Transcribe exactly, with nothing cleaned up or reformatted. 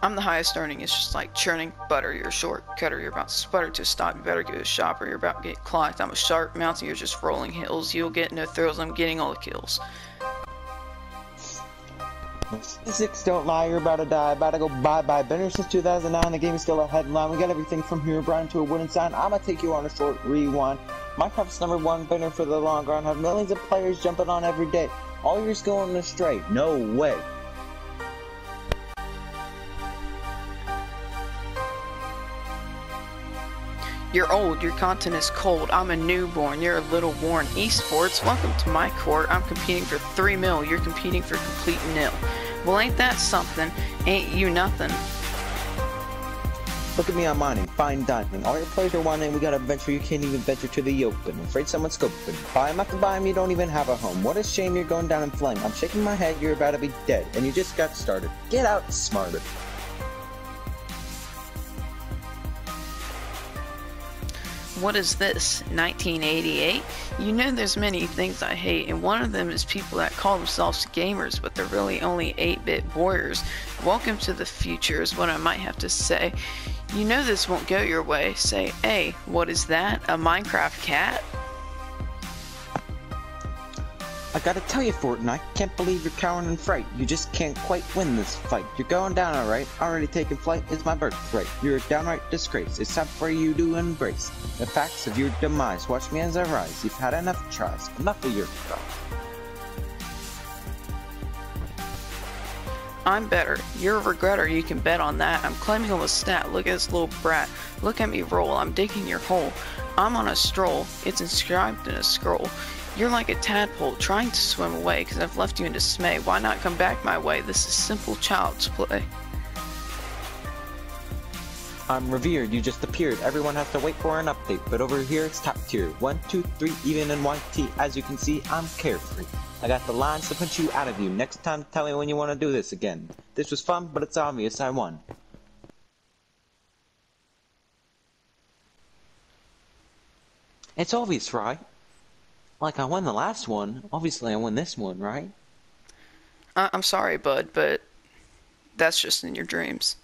I'm the highest earning. It's just like churning butter. You're a short cutter. You're about to sputter to a stop. You better get a shopper. You're about to get clocked. I'm a sharp mountain. You're just rolling hills. You'll get no thrills. I'm getting all the kills. Statistics don't lie. You're about to die. About to go bye-bye. Been here since two thousand nine. The game is still a headline. We got everything from here, Brian, to a wooden sign. I'm going to take you on a short rewind. Minecraft's number one winner for the long run. Have millions of players jumping on every day. All yours going astray. No way. You're old, your content is cold, I'm a newborn, you're a little worn. Esports, welcome to my court, I'm competing for three mil, you're competing for complete nil. Well, ain't that something, ain't you nothing. Look at me, I'm mining, fine dining, all your players are whining, we gotta venture, you can't even venture to the open. I'm afraid someone's scoping, buy him after buy him, you don't even have a home. What a shame you're going down in flame, I'm shaking my head, you're about to be dead, and you just got started. Get out smarter. What is this, nineteen eighty-eight? You know there's many things I hate, and one of them is people that call themselves gamers, but they're really only eight bit warriors. Welcome to the future is what I might have to say. You know this won't go your way. Say, hey, what is that? A Minecraft cat? I gotta tell you, Fortnite, can't believe you're cowering in fright. You just can't quite win this fight. You're going down alright, already taking flight is my birthright. You're a downright disgrace, it's time for you to embrace the facts of your demise. Watch me as I rise, you've had enough tries, enough of your stuff. I'm better, you're a regretter, you can bet on that. I'm climbing on a stat, look at this little brat. Look at me roll, I'm digging your hole. I'm on a stroll, it's inscribed in a scroll. You're like a tadpole trying to swim away because I've left you in dismay. Why not come back my way? This is simple child's play. I'm revered, you just appeared. Everyone has to wait for an update, but over here it's top tier. One, two, three, even in Y T. As you can see, I'm carefree. I got the lines to punch you out of you. Next time, tell me when you want to do this again. This was fun, but it's obvious I won. It's obvious, right? Like, I won the last one. Obviously, I won this one, right? I I'm sorry, bud, but that's just in your dreams.